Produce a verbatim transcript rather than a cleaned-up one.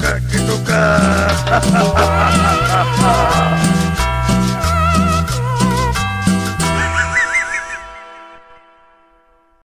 Kituka, ha ha ha.